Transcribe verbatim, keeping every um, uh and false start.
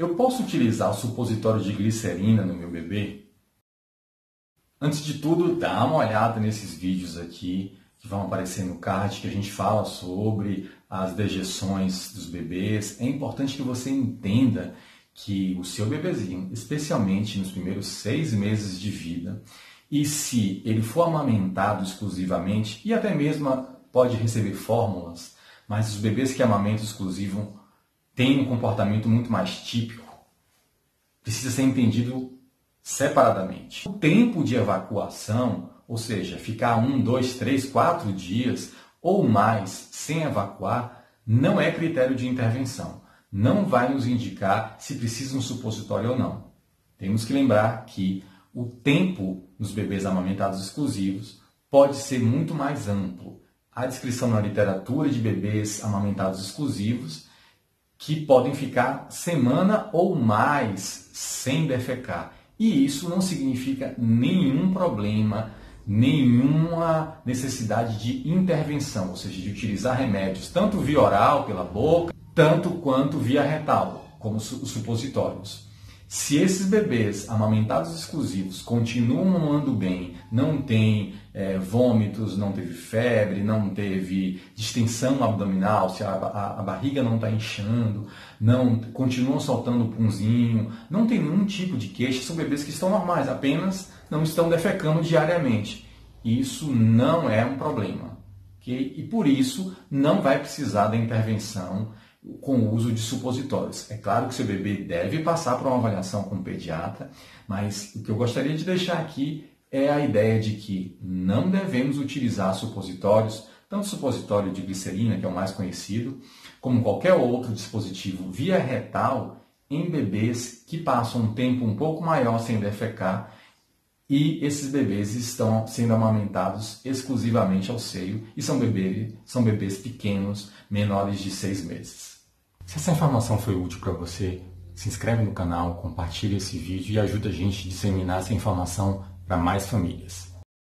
Eu posso utilizar o supositório de glicerina no meu bebê? Antes de tudo, dá uma olhada nesses vídeos aqui que vão aparecer no card, que a gente fala sobre as dejeções dos bebês. É importante que você entenda que o seu bebezinho, especialmente nos primeiros seis meses de vida, e se ele for amamentado exclusivamente, e até mesmo pode receber fórmulas, mas os bebês que amamentam exclusivo têm um comportamento muito mais típico, precisa ser entendido separadamente. O tempo de evacuação, ou seja, ficar um, dois, três, quatro dias ou mais sem evacuar, não é critério de intervenção. Não vai nos indicar se precisa um supositório ou não. Temos que lembrar que o tempo nos bebês amamentados exclusivos pode ser muito mais amplo. Há descrição na literatura de bebês amamentados exclusivos que podem ficar semana ou mais sem defecar. E isso não significa nenhum problema, nenhuma necessidade de intervenção, ou seja, de utilizar remédios, tanto via oral, pela boca, tanto quanto via retal, como os supositórios. Se esses bebês amamentados exclusivos continuam andando bem, não tem é, vômitos, não teve febre, não teve distensão abdominal, se a, a, a barriga não está inchando, não, continuam soltando o punzinho, não tem nenhum tipo de queixa, são bebês que estão normais, apenas não estão defecando diariamente. Isso não é um problema, okay? E por isso não vai precisar da intervenção com o uso de supositórios. É claro que seu bebê deve passar por uma avaliação com o pediatra, mas o que eu gostaria de deixar aqui é a ideia de que não devemos utilizar supositórios, tanto supositório de glicerina, que é o mais conhecido, como qualquer outro dispositivo via retal em bebês que passam um tempo um pouco maior sem defecar, e esses bebês estão sendo amamentados exclusivamente ao seio e são, bebê, são bebês pequenos, menores de seis meses. Se essa informação foi útil para você, se inscreve no canal, compartilha esse vídeo e ajuda a gente a disseminar essa informação para mais famílias.